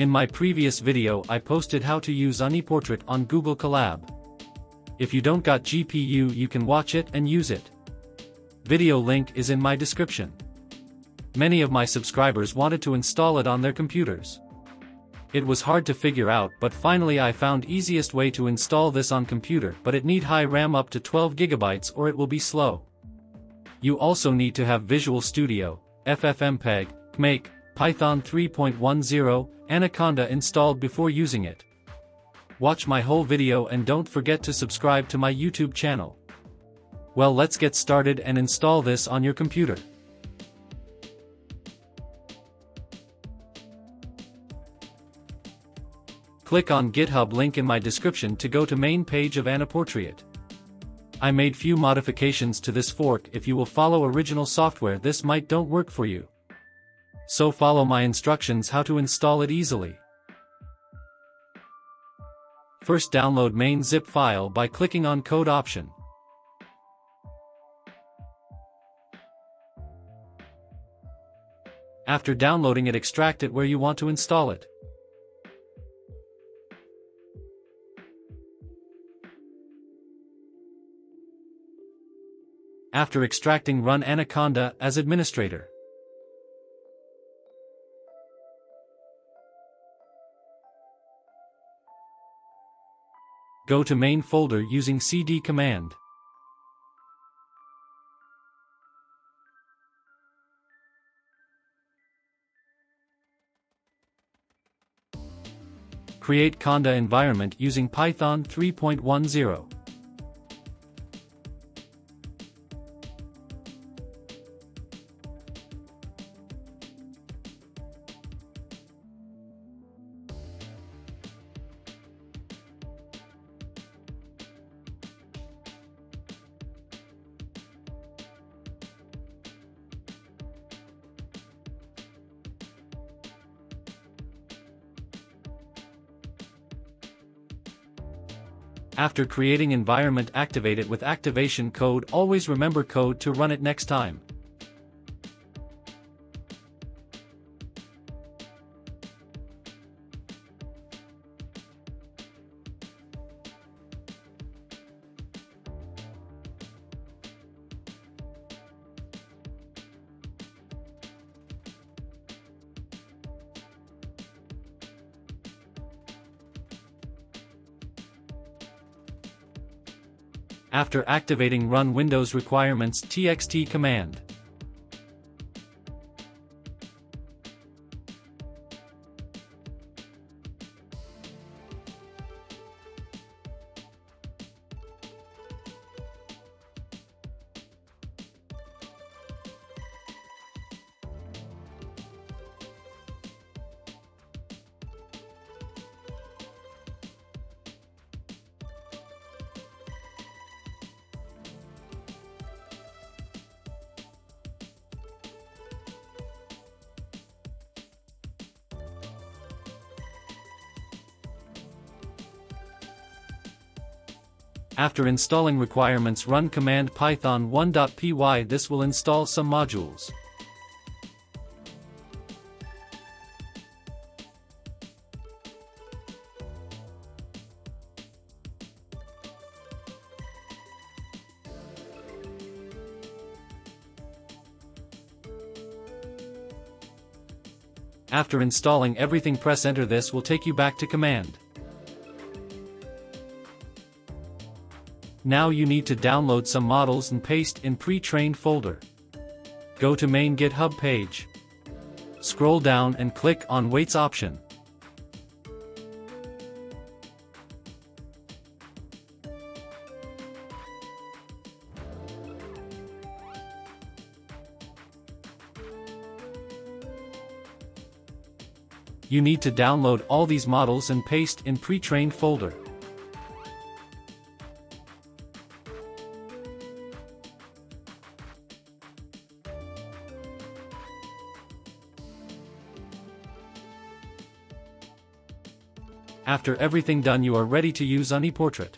In my previous video I posted how to use AniPortrait on Google Colab. If you don't got GPU you can watch it and use it. Video link is in my description. Many of my subscribers wanted to install it on their computers. It was hard to figure out, but finally I found easiest way to install this on computer, but it need high RAM up to 12 GB or it will be slow. You also need to have Visual Studio, FFmpeg, CMake, Python 3.10, Anaconda installed before using it. Watch my whole video and don't forget to subscribe to my YouTube channel. Well, let's get started and install this on your computer. Click on GitHub link in my description to go to main page of AniPortrait. I made few modifications to this fork. If you will follow original software this might don't work for you. So follow my instructions how to install it easily. First download main zip file by clicking on code option. After downloading it, extract it where you want to install it. After extracting, run Anaconda as administrator. Go to main folder using cd command. Create Conda environment using Python 3.10. After creating environment, activate it with activation code. Always remember code to run it next time. After activating, run Windows requirements txt command. After installing requirements, run command python 1.py. This will install some modules. After installing everything, press enter. This will take you back to command. Now you need to download some models and paste in pre-trained folder. Go to main GitHub page. Scroll down and click on weights option. You need to download all these models and paste in pre-trained folder. After everything done, you are ready to use AniPortrait.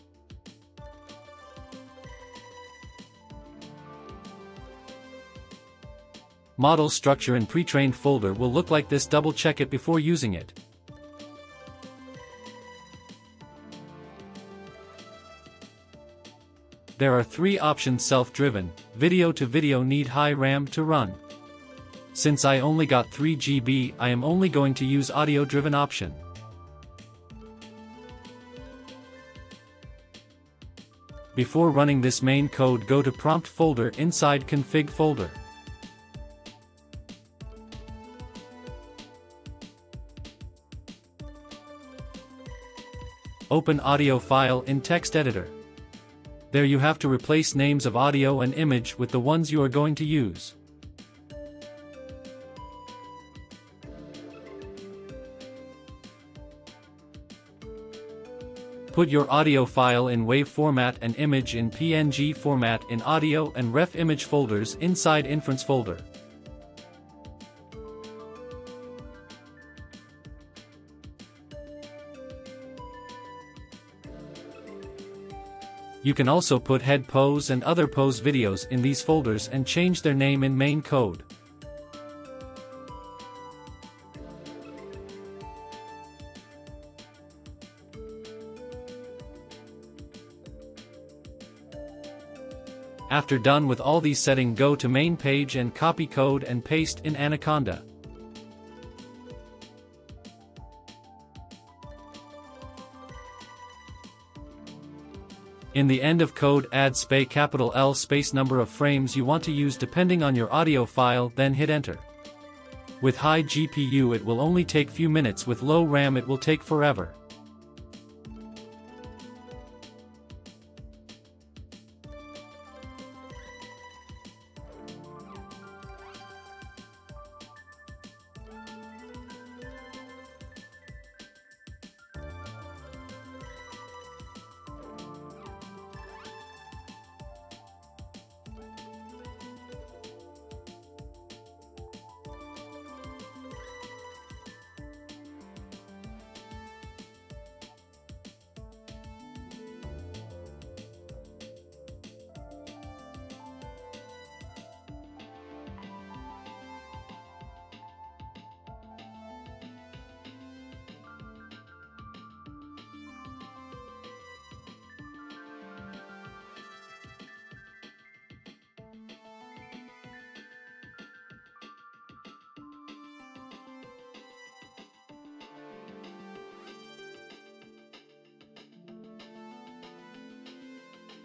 Model structure in pre-trained folder will look like this. Double check it before using it. There are three options: self-driven, video-to-video need high RAM to run. Since I only got 3 GB, I am only going to use audio-driven option. Before running this main code, go to prompt folder inside config folder. Open audio file in text editor. There you have to replace names of audio and image with the ones you are going to use. Put your audio file in WAV format and image in PNG format in audio and ref image folders inside inference folder. You can also put head pose and other pose videos in these folders and change their name in main code. After done with all these settings, go to main page and copy code and paste in Anaconda. In the end of code, add space capital L space number of frames you want to use depending on your audio file, then hit enter. With high GPU it will only take few minutes, with low RAM it will take forever.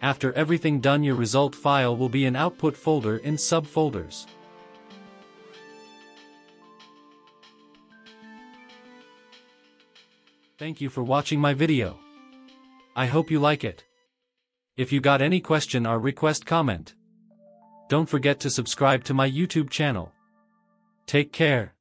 After everything done, your result file will be in output folder in subfolders. Thank you for watching my video. I hope you like it. If you got any question or request, comment. Don't forget to subscribe to my YouTube channel. Take care.